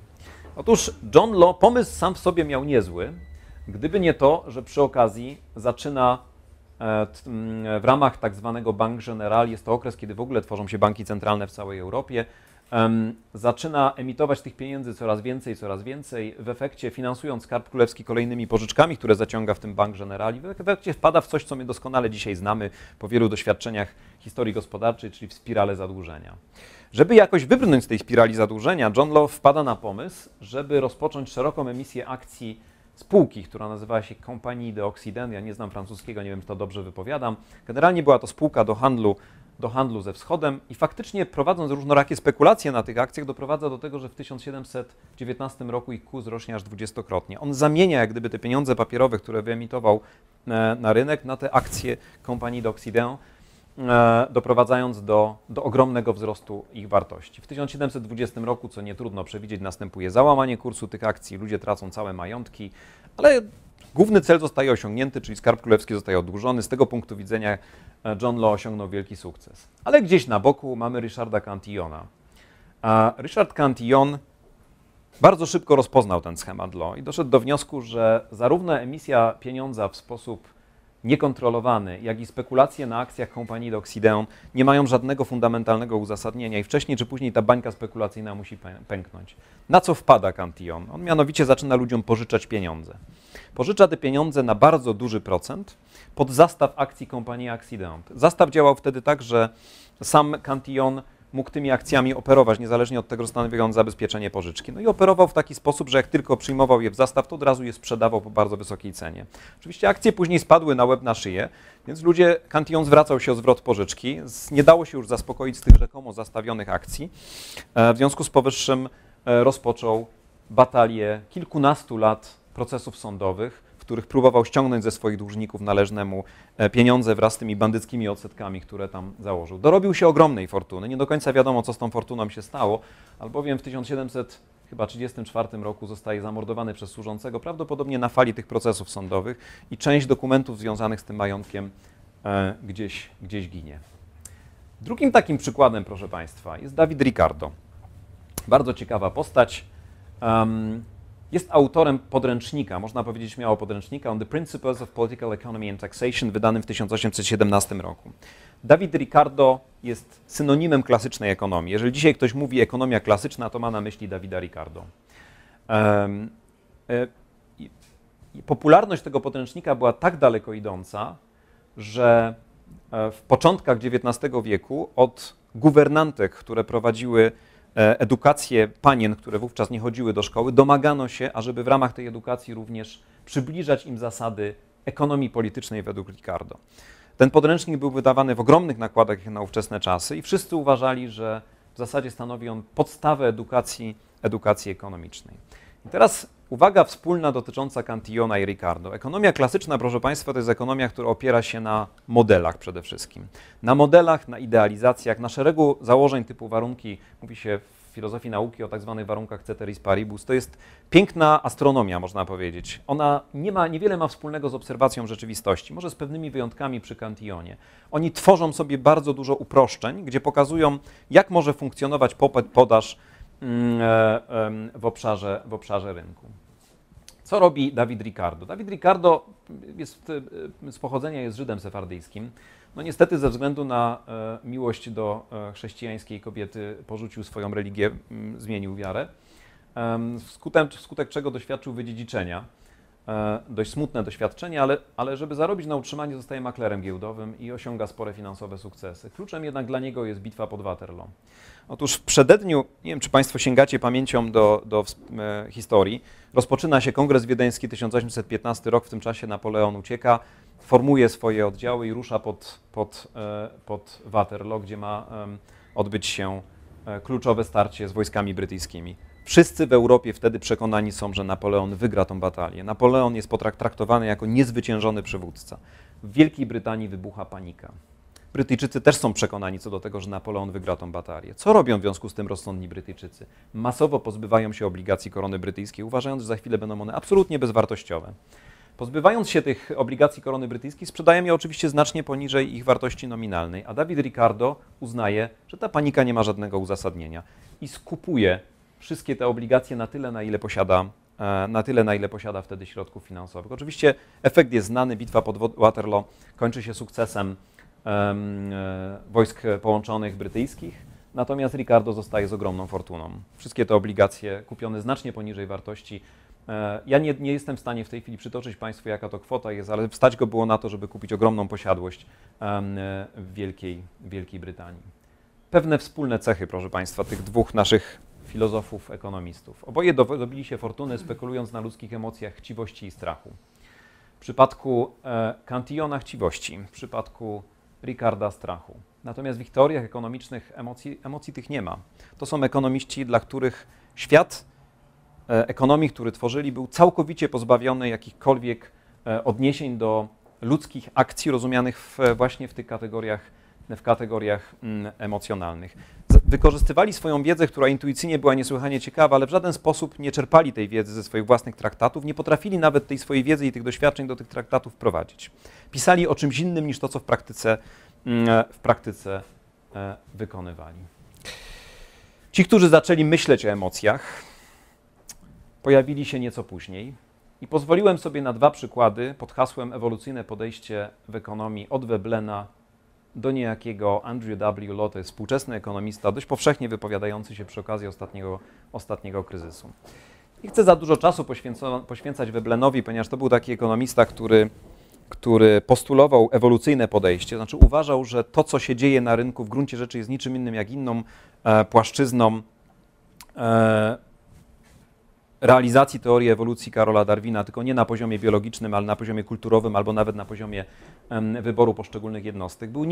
Otóż John Law pomysł sam w sobie miał niezły, gdyby nie to, że przy okazji zaczyna w ramach tak zwanego Bank General, jest to okres, kiedy w ogóle tworzą się banki centralne w całej Europie, zaczyna emitować tych pieniędzy coraz więcej, w efekcie finansując skarb królewski kolejnymi pożyczkami, które zaciąga w tym Bank General, w efekcie wpada w coś, co my doskonale dzisiaj znamy po wielu doświadczeniach historii gospodarczej, czyli w spiralę zadłużenia. Żeby jakoś wybrnąć z tej spirali zadłużenia, John Law wpada na pomysł, żeby rozpocząć szeroką emisję akcji spółki, która nazywała się Compagnie d'Occident, ja nie znam francuskiego, nie wiem, czy to dobrze wypowiadam. Generalnie była to spółka do handlu do handlu ze Wschodem i faktycznie prowadząc różnorakie spekulacje na tych akcjach doprowadza do tego, że w 1719 roku ich kurs rośnie aż 20-krotnie. On zamienia jak gdyby te pieniądze papierowe, które wyemitował na rynek, na te akcje Compagnie d'Occident, doprowadzając do ogromnego wzrostu ich wartości. W 1720 roku, co nie trudno przewidzieć, następuje załamanie kursu tych akcji, ludzie tracą całe majątki, ale główny cel zostaje osiągnięty, czyli skarb królewski zostaje oddłużony. Z tego punktu widzenia John Law osiągnął wielki sukces. Ale gdzieś na boku mamy Richarda Cantillona. A Richard Cantillon bardzo szybko rozpoznał ten schemat Law i doszedł do wniosku, że zarówno emisja pieniądza w sposób niekontrolowany, jak i spekulacje na akcjach Compagnie d'Occident nie mają żadnego fundamentalnego uzasadnienia i wcześniej czy później ta bańka spekulacyjna musi pęknąć. Na co wpada Cantillon? On mianowicie zaczyna ludziom pożyczać pieniądze. Pożycza te pieniądze na bardzo duży procent pod zastaw akcji Compagnie d'Occident. Zastaw działał wtedy tak, że sam Cantillon mógł tymi akcjami operować, niezależnie od tego, że stanowią zabezpieczenie pożyczki. No i operował w taki sposób, że jak tylko przyjmował je w zastaw, to od razu je sprzedawał po bardzo wysokiej cenie. Oczywiście akcje później spadły na łeb na szyję, więc ludzie, Cantillon zwracał się o zwrot pożyczki, nie dało się już zaspokoić z tych rzekomo zastawionych akcji. W związku z powyższym rozpoczął batalię kilkunastu lat procesów sądowych, w których próbował ściągnąć ze swoich dłużników należne mu pieniądze wraz z tymi bandyckimi odsetkami, które tam założył. Dorobił się ogromnej fortuny. Nie do końca wiadomo, co z tą fortuną się stało, albowiem w 1734 roku zostaje zamordowany przez służącego, prawdopodobnie na fali tych procesów sądowych, i część dokumentów związanych z tym majątkiem gdzieś ginie. Drugim takim przykładem, proszę Państwa, jest David Ricardo. Bardzo ciekawa postać. Jest autorem podręcznika, można powiedzieć śmiało podręcznika, on the Principles of Political Economy and Taxation, wydanym w 1817 roku. David Ricardo jest synonimem klasycznej ekonomii. Jeżeli dzisiaj ktoś mówi ekonomia klasyczna, to ma na myśli Davida Ricardo. Popularność tego podręcznika była tak daleko idąca, że w początkach XIX wieku od guwernantek, które prowadziły edukację panien, które wówczas nie chodziły do szkoły, domagano się, ażeby w ramach tej edukacji również przybliżać im zasady ekonomii politycznej według Ricardo. Ten podręcznik był wydawany w ogromnych nakładach na ówczesne czasy i wszyscy uważali, że w zasadzie stanowi on podstawę edukacji ekonomicznej. I teraz uwaga wspólna dotycząca Cantillona i Ricardo. Ekonomia klasyczna, proszę Państwa, to jest ekonomia, która opiera się na modelach przede wszystkim. Na modelach, na idealizacjach, na szeregu założeń typu warunki, mówi się w filozofii nauki o tak zwanych warunkach ceteris paribus. To jest piękna astronomia, można powiedzieć. Ona niewiele ma wspólnego z obserwacją rzeczywistości, może z pewnymi wyjątkami przy Cantillonie. Oni tworzą sobie bardzo dużo uproszczeń, gdzie pokazują, jak może funkcjonować podaż w obszarze rynku. Co robi David Ricardo? David Ricardo z pochodzenia jest Żydem sefardyjskim. No niestety ze względu na miłość do chrześcijańskiej kobiety porzucił swoją religię, zmienił wiarę, wskutek czego doświadczył wydziedziczenia. Dość smutne doświadczenie, ale żeby zarobić na utrzymanie, zostaje maklerem giełdowym i osiąga spore finansowe sukcesy. Kluczem jednak dla niego jest bitwa pod Waterloo. Otóż w przededniu, nie wiem czy Państwo sięgacie pamięcią do historii, rozpoczyna się Kongres Wiedeński, 1815 rok, w tym czasie Napoleon ucieka, formuje swoje oddziały i rusza pod Waterloo, gdzie ma odbyć się kluczowe starcie z wojskami brytyjskimi. Wszyscy w Europie wtedy przekonani są, że Napoleon wygra tą batalię. Napoleon jest potraktowany jako niezwyciężony przywódca. W Wielkiej Brytanii wybucha panika. Brytyjczycy też są przekonani co do tego, że Napoleon wygra tą batalię. Co robią w związku z tym rozsądni Brytyjczycy? Masowo pozbywają się obligacji korony brytyjskiej, uważając, że za chwilę będą one absolutnie bezwartościowe. Pozbywając się tych obligacji korony brytyjskiej, sprzedają je oczywiście znacznie poniżej ich wartości nominalnej, a David Ricardo uznaje, że ta panika nie ma żadnego uzasadnienia i skupuje wszystkie te obligacje na tyle, na ile posiada wtedy środków finansowych. Oczywiście efekt jest znany, bitwa pod Waterloo kończy się sukcesem wojsk połączonych brytyjskich, natomiast Ricardo zostaje z ogromną fortuną. Wszystkie te obligacje kupione znacznie poniżej wartości. Ja nie jestem w stanie w tej chwili przytoczyć Państwu, jaka to kwota jest, ale stać go było na to, żeby kupić ogromną posiadłość w Wielkiej Brytanii. Pewne wspólne cechy, proszę Państwa, tych dwóch naszych filozofów, ekonomistów. Oboje dobili się fortuny, spekulując na ludzkich emocjach chciwości i strachu. W przypadku Cantillona chciwości, w przypadku Ricarda strachu. Natomiast w ich teoriach ekonomicznych emocji tych nie ma. To są ekonomiści, dla których świat ekonomii, który tworzyli, był całkowicie pozbawiony jakichkolwiek odniesień do ludzkich akcji rozumianych właśnie w tych kategoriach, emocjonalnych. Wykorzystywali swoją wiedzę, która intuicyjnie była niesłychanie ciekawa, ale w żaden sposób nie czerpali tej wiedzy ze swoich własnych traktatów, nie potrafili nawet tej swojej wiedzy i tych doświadczeń do tych traktatów wprowadzić. Pisali o czymś innym niż to, co w praktyce wykonywali. Ci, którzy zaczęli myśleć o emocjach, pojawili się nieco później i pozwoliłem sobie na dwa przykłady pod hasłem ewolucyjne podejście w ekonomii od Weblena do niejakiego Andrew W. Lo, to jest współczesny ekonomista, dość powszechnie wypowiadający się przy okazji ostatniego kryzysu. Nie chcę za dużo czasu poświęcać Weblenowi, ponieważ to był taki ekonomista, który postulował ewolucyjne podejście, znaczy uważał, że to, co się dzieje na rynku w gruncie rzeczy jest niczym innym jak inną płaszczyzną realizacji teorii ewolucji Karola Darwina, tylko nie na poziomie biologicznym, ale na poziomie kulturowym albo nawet na poziomie wyboru poszczególnych jednostek. Był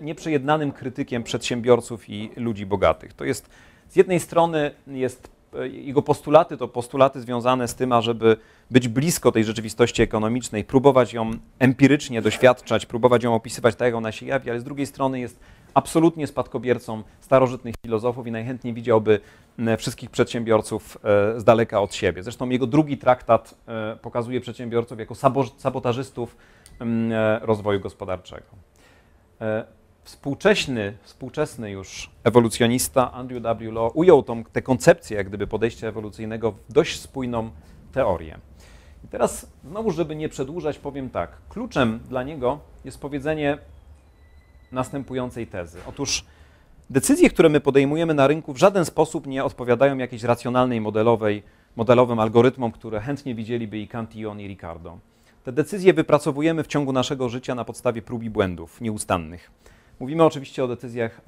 nieprzejednanym krytykiem przedsiębiorców i ludzi bogatych. To jest, z jednej strony jest jego postulaty, to postulaty związane z tym, ażeby być blisko tej rzeczywistości ekonomicznej, próbować ją empirycznie doświadczać, próbować ją opisywać tak, jak ona się jawi, ale z drugiej strony jest absolutnie spadkobiercą starożytnych filozofów i najchętniej widziałby wszystkich przedsiębiorców z daleka od siebie. Zresztą jego drugi traktat pokazuje przedsiębiorców jako sabotażystów rozwoju gospodarczego. Współczesny już ewolucjonista Andrew W. Lo ujął tę koncepcję jak gdyby podejścia ewolucyjnego w dość spójną teorię. I teraz znowu, żeby nie przedłużać, powiem tak. Kluczem dla niego jest powiedzenie następującej tezy. Otóż decyzje, które my podejmujemy na rynku w żaden sposób nie odpowiadają jakiejś racjonalnej, modelowym algorytmom, które chętnie widzieliby i Cantillon, i Ricardo. Te decyzje wypracowujemy w ciągu naszego życia na podstawie prób i błędów nieustannych. Mówimy oczywiście o decyzjach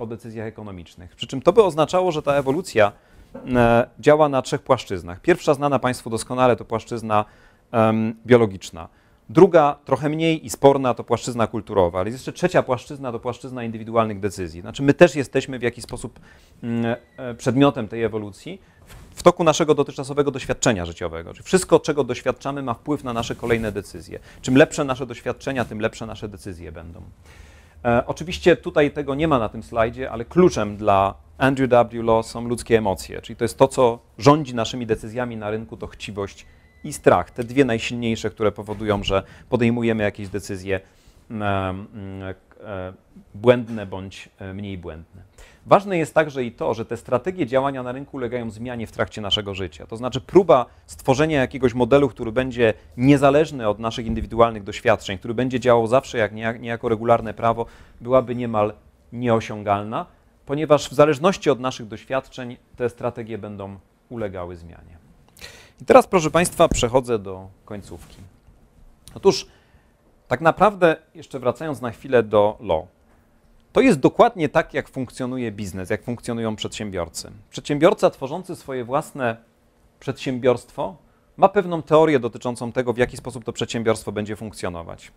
ekonomicznych, przy czym to by oznaczało, że ta ewolucja działa na trzech płaszczyznach. Pierwsza znana Państwu doskonale to płaszczyzna biologiczna. Druga, trochę mniej i sporna, to płaszczyzna kulturowa, ale jest jeszcze trzecia płaszczyzna, to płaszczyzna indywidualnych decyzji. Znaczy my też jesteśmy w jakiś sposób przedmiotem tej ewolucji w toku naszego dotychczasowego doświadczenia życiowego. Czyli wszystko, czego doświadczamy, ma wpływ na nasze kolejne decyzje. Czym lepsze nasze doświadczenia, tym lepsze nasze decyzje będą. Oczywiście tutaj tego nie ma na tym slajdzie, ale kluczem dla Andrew W. Lo są ludzkie emocje, czyli to jest to, co rządzi naszymi decyzjami na rynku, to chciwość i strach. Te dwie najsilniejsze, które powodują, że podejmujemy jakieś decyzje błędne bądź mniej błędne. Ważne jest także i to, że te strategie działania na rynku ulegają zmianie w trakcie naszego życia. To znaczy próba stworzenia jakiegoś modelu, który będzie niezależny od naszych indywidualnych doświadczeń, który będzie działał zawsze jak niejako regularne prawo, byłaby niemal nieosiągalna, ponieważ w zależności od naszych doświadczeń te strategie będą ulegały zmianie. I teraz, proszę Państwa, przechodzę do końcówki. Otóż tak naprawdę, jeszcze wracając na chwilę do Lo, to jest dokładnie tak, jak funkcjonuje biznes, jak funkcjonują przedsiębiorcy. Przedsiębiorca tworzący swoje własne przedsiębiorstwo ma pewną teorię dotyczącą tego, w jaki sposób to przedsiębiorstwo będzie funkcjonować.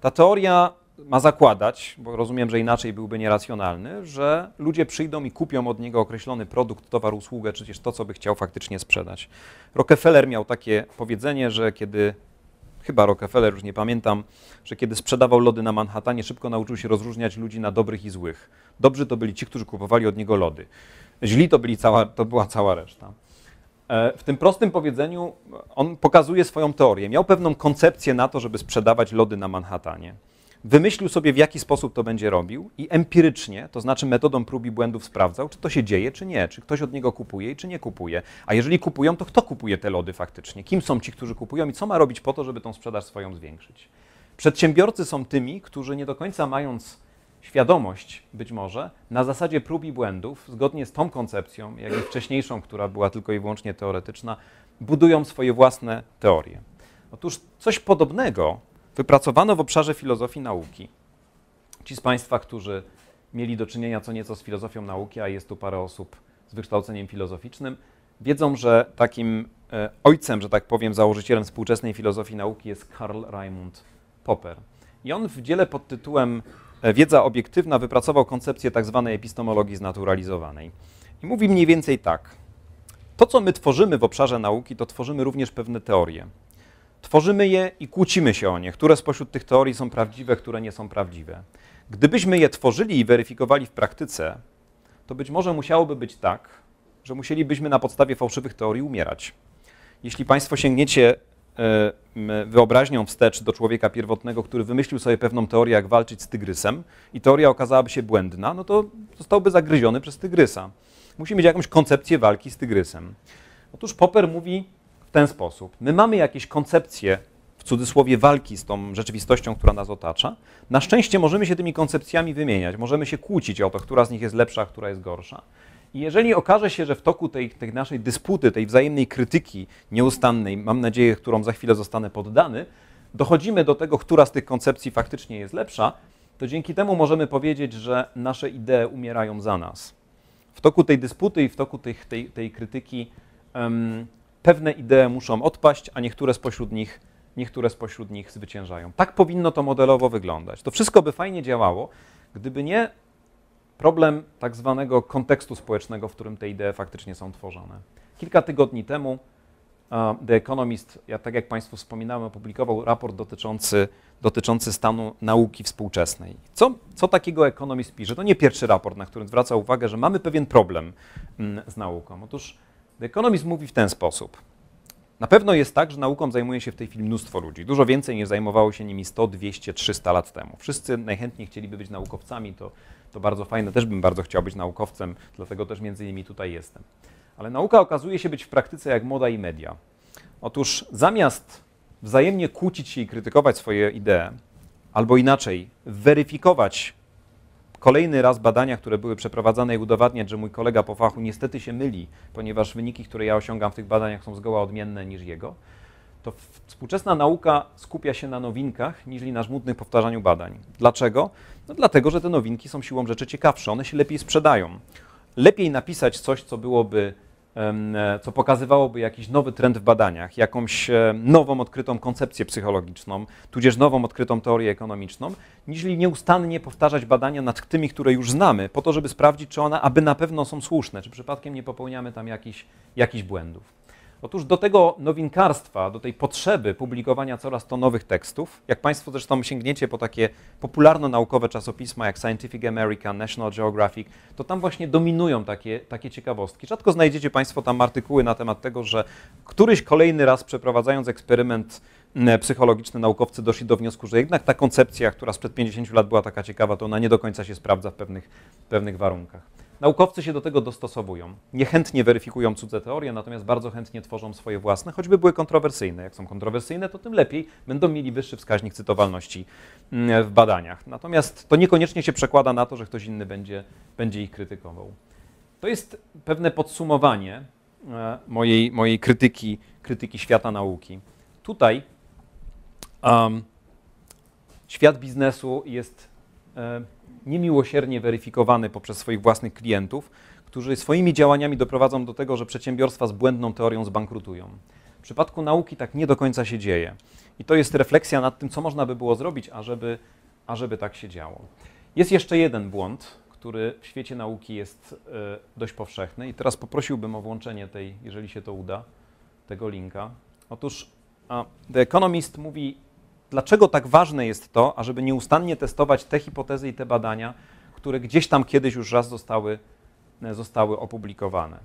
Ta teoria ma zakładać, bo rozumiem, że inaczej byłby nieracjonalny, że ludzie przyjdą i kupią od niego określony produkt, towar, usługę, czy też to, co by chciał faktycznie sprzedać. Rockefeller miał takie powiedzenie, że kiedy, chyba Rockefeller, już nie pamiętam, że kiedy sprzedawał lody na Manhattanie, szybko nauczył się rozróżniać ludzi na dobrych i złych. Dobrzy to byli ci, którzy kupowali od niego lody. Źli to była cała reszta. W tym prostym powiedzeniu on pokazuje swoją teorię. Miał pewną koncepcję na to, żeby sprzedawać lody na Manhattanie. Wymyślił sobie, w jaki sposób to będzie robił i empirycznie, to znaczy metodą prób i błędów sprawdzał, czy to się dzieje, czy nie, czy ktoś od niego kupuje i czy nie kupuje. A jeżeli kupują, to kto kupuje te lody faktycznie? Kim są ci, którzy kupują i co ma robić po to, żeby tą sprzedaż swoją zwiększyć? Przedsiębiorcy są tymi, którzy nie do końca mając świadomość, być może, na zasadzie prób i błędów, zgodnie z tą koncepcją, jak i wcześniejszą, która była tylko i wyłącznie teoretyczna, budują swoje własne teorie. Otóż coś podobnego wypracowano w obszarze filozofii nauki. Ci z Państwa, którzy mieli do czynienia co nieco z filozofią nauki, a jest tu parę osób z wykształceniem filozoficznym, wiedzą, że takim ojcem, że tak powiem, założycielem współczesnej filozofii nauki jest Karl Raimund Popper. I on w dziele pod tytułem Wiedza obiektywna wypracował koncepcję tzw. epistemologii znaturalizowanej. I mówi mniej więcej tak. To, co my tworzymy w obszarze nauki, to tworzymy również pewne teorie. Tworzymy je i kłócimy się o nie, które spośród tych teorii są prawdziwe, które nie są prawdziwe. Gdybyśmy je tworzyli i weryfikowali w praktyce, to być może musiałoby być tak, że musielibyśmy na podstawie fałszywych teorii umierać. Jeśli Państwo sięgniecie wyobraźnią wstecz do człowieka pierwotnego, który wymyślił sobie pewną teorię, jak walczyć z tygrysem, i teoria okazałaby się błędna, no to zostałby zagryziony przez tygrysa. Musi mieć jakąś koncepcję walki z tygrysem. Otóż Popper mówi w ten sposób. My mamy jakieś koncepcje, w cudzysłowie, walki z tą rzeczywistością, która nas otacza. Na szczęście możemy się tymi koncepcjami wymieniać, możemy się kłócić o to, która z nich jest lepsza, a która jest gorsza. I jeżeli okaże się, że w toku tej naszej dysputy, tej wzajemnej krytyki nieustannej, mam nadzieję, którą za chwilę zostanę poddany, dochodzimy do tego, która z tych koncepcji faktycznie jest lepsza, to dzięki temu możemy powiedzieć, że nasze idee umierają za nas. W toku tej dysputy i w toku tej krytyki pewne idee muszą odpaść, a niektóre spośród nich zwyciężają. Tak powinno to modelowo wyglądać. To wszystko by fajnie działało, gdyby nie problem tak zwanego kontekstu społecznego, w którym te idee faktycznie są tworzone. Kilka tygodni temu The Economist, ja tak jak Państwu wspominałem, opublikował raport dotyczący stanu nauki współczesnej. Co takiego Economist pisze? To nie pierwszy raport, na którym zwraca uwagę, że mamy pewien problem z nauką. Otóż The Economist mówi w ten sposób. Na pewno jest tak, że nauką zajmuje się w tej chwili mnóstwo ludzi. Dużo więcej niż zajmowało się nimi 100, 200, 300 lat temu. Wszyscy najchętniej chcieliby być naukowcami, to bardzo fajne. Też bym bardzo chciał być naukowcem, dlatego też między innymi tutaj jestem. Ale nauka okazuje się być w praktyce jak moda i media. Otóż zamiast wzajemnie kłócić się i krytykować swoje idee, albo inaczej, weryfikować kolejny raz badania, które były przeprowadzane i udowadniać, że mój kolega po fachu niestety się myli, ponieważ wyniki, które ja osiągam w tych badaniach, są zgoła odmienne niż jego, to współczesna nauka skupia się na nowinkach niż na żmudnym powtarzaniu badań. Dlaczego? No dlatego, że te nowinki są siłą rzeczy ciekawsze, one się lepiej sprzedają. Lepiej napisać coś, co pokazywałoby jakiś nowy trend w badaniach, jakąś nową odkrytą koncepcję psychologiczną, tudzież nową odkrytą teorię ekonomiczną, niż nieustannie powtarzać badania nad tymi, które już znamy, po to, żeby sprawdzić, czy one aby na pewno są słuszne, czy przypadkiem nie popełniamy tam jakichś błędów. Otóż do tego nowinkarstwa, do tej potrzeby publikowania coraz to nowych tekstów, jak Państwo zresztą sięgniecie po takie popularno-naukowe czasopisma jak Scientific American, National Geographic, to tam właśnie dominują takie ciekawostki. Rzadko znajdziecie Państwo tam artykuły na temat tego, że któryś kolejny raz przeprowadzając eksperyment psychologiczny naukowcy doszli do wniosku, że jednak ta koncepcja, która sprzed 50 lat była taka ciekawa, to ona nie do końca się sprawdza w pewnych warunkach. Naukowcy się do tego dostosowują. Niechętnie weryfikują cudze teorie, natomiast bardzo chętnie tworzą swoje własne, choćby były kontrowersyjne. Jak są kontrowersyjne, to tym lepiej. Będą mieli wyższy wskaźnik cytowalności w badaniach. Natomiast to niekoniecznie się przekłada na to, że ktoś inny będzie ich krytykował. To jest pewne podsumowanie mojej krytyki świata nauki. Tutaj świat biznesu jest niemiłosiernie weryfikowany poprzez swoich własnych klientów, którzy swoimi działaniami doprowadzą do tego, że przedsiębiorstwa z błędną teorią zbankrutują. W przypadku nauki tak nie do końca się dzieje. I to jest refleksja nad tym, co można by było zrobić, ażeby tak się działo. Jest jeszcze jeden błąd, który w świecie nauki jest dość powszechny i teraz poprosiłbym o włączenie tej, jeżeli się to uda, tego linka. Otóż The Economist mówi, dlaczego tak ważne jest to, ażeby nieustannie testować te hipotezy i te badania, które gdzieś tam kiedyś już raz zostały opublikowane?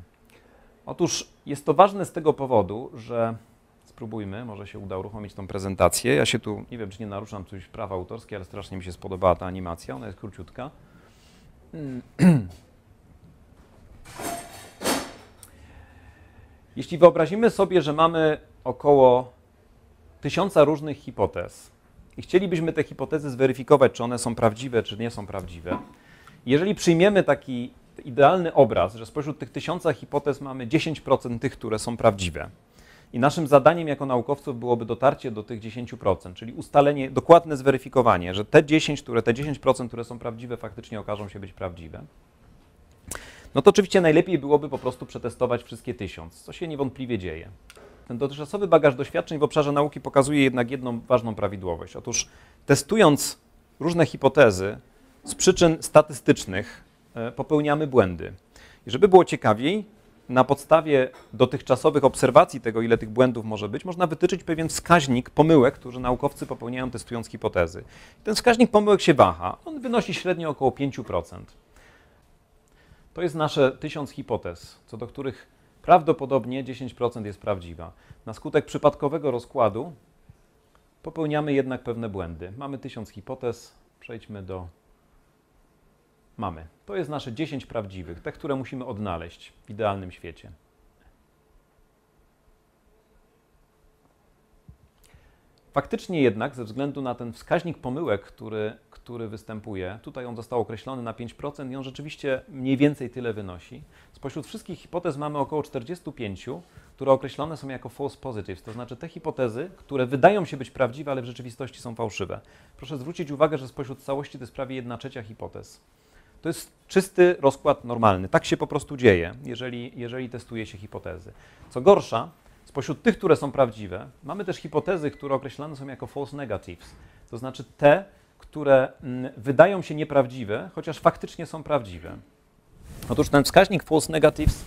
Otóż jest to ważne z tego powodu, że spróbujmy, może się uda uruchomić tą prezentację. Ja się tu, nie wiem, czy nie naruszam coś praw autorskich, ale strasznie mi się spodobała ta animacja, ona jest króciutka. Jeśli wyobrazimy sobie, że mamy około 1000 różnych hipotez i chcielibyśmy te hipotezy zweryfikować, czy one są prawdziwe, czy nie są prawdziwe. Jeżeli przyjmiemy taki idealny obraz, że spośród tych 1000 hipotez mamy 10% tych, które są prawdziwe i naszym zadaniem jako naukowców byłoby dotarcie do tych 10%, czyli ustalenie, dokładne zweryfikowanie, że te 10%, które są prawdziwe, faktycznie okażą się być prawdziwe. No to oczywiście najlepiej byłoby po prostu przetestować wszystkie 1000, co się niewątpliwie dzieje. Ten dotychczasowy bagaż doświadczeń w obszarze nauki pokazuje jednak jedną ważną prawidłowość. Otóż testując różne hipotezy, Z przyczyn statystycznych popełniamy błędy. I żeby było ciekawiej, na podstawie dotychczasowych obserwacji tego, ile tych błędów może być, można wytyczyć pewien wskaźnik pomyłek, które naukowcy popełniają, testując hipotezy. Ten wskaźnik pomyłek się waha. On wynosi średnio około 5%. To jest nasze 1000 hipotez, co do których prawdopodobnie 10% jest prawdziwa. Na skutek przypadkowego rozkładu popełniamy jednak pewne błędy. Mamy 1000 hipotez. Przejdźmy do... Mamy. To jest nasze 10 prawdziwych, te, które musimy odnaleźć w idealnym świecie. Faktycznie jednak, ze względu na ten wskaźnik pomyłek, który występuje, tutaj on został określony na 5% i on rzeczywiście mniej więcej tyle wynosi. Spośród wszystkich hipotez mamy około 45, które określone są jako false positives, to znaczy te hipotezy, które wydają się być prawdziwe, ale w rzeczywistości są fałszywe. Proszę zwrócić uwagę, że spośród całości to jest prawie 1/3 hipotez. To jest czysty rozkład normalny. Tak się po prostu dzieje, jeżeli testuje się hipotezy. Co gorsza, spośród tych, które są prawdziwe, mamy też hipotezy, które określane są jako false negatives, to znaczy te, które wydają się nieprawdziwe, chociaż faktycznie są prawdziwe. Otóż ten wskaźnik false negatives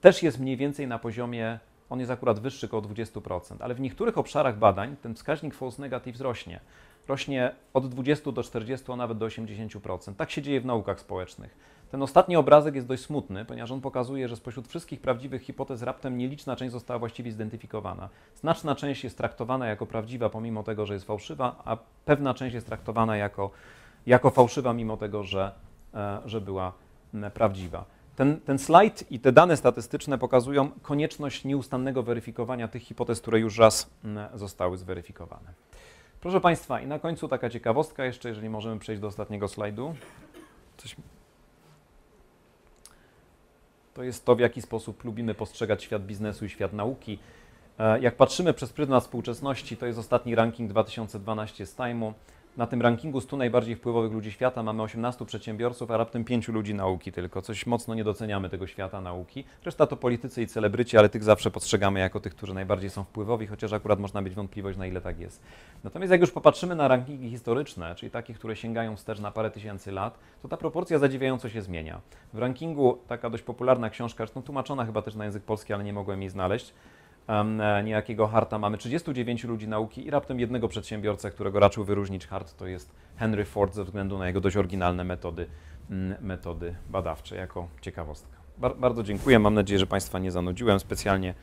też jest mniej więcej na poziomie, on jest akurat wyższy, około 20%, ale w niektórych obszarach badań ten wskaźnik false negatives rośnie. Rośnie od 20 do 40, a nawet do 80%. Tak się dzieje w naukach społecznych. Ten ostatni obrazek jest dość smutny, ponieważ on pokazuje, że spośród wszystkich prawdziwych hipotez raptem nieliczna część została właściwie zidentyfikowana. Znaczna część jest traktowana jako prawdziwa, pomimo tego, że jest fałszywa, a pewna część jest traktowana jako fałszywa, mimo tego, że była prawdziwa. Ten slajd i te dane statystyczne pokazują konieczność nieustannego weryfikowania tych hipotez, które już raz zostały zweryfikowane. Proszę Państwa, i na końcu taka ciekawostka jeszcze, jeżeli możemy przejść do ostatniego slajdu. To jest to, w jaki sposób lubimy postrzegać świat biznesu i świat nauki. Jak patrzymy przez pryzmat współczesności, to jest ostatni ranking 2012 z Time'u. Na tym rankingu 100 najbardziej wpływowych ludzi świata mamy 18 przedsiębiorców, a raptem 5 ludzi nauki tylko. Coś mocno nie doceniamy tego świata nauki. Reszta to politycy i celebryci, ale tych zawsze postrzegamy jako tych, którzy najbardziej są wpływowi, chociaż akurat można mieć wątpliwość, na ile tak jest. Natomiast jak już popatrzymy na rankingi historyczne, czyli takie, które sięgają wstecz na parę tysięcy lat, to ta proporcja zadziwiająco się zmienia. W rankingu taka dość popularna książka, zresztą tłumaczona chyba też na język polski, ale nie mogłem jej znaleźć, niejakiego Harta, mamy 39 ludzi nauki i raptem jednego przedsiębiorcę, którego raczył wyróżnić Hart, to jest Henry Ford, ze względu na jego dość oryginalne metody badawcze, jako ciekawostka. Bardzo dziękuję, mam nadzieję, że Państwa nie zanudziłem specjalnie.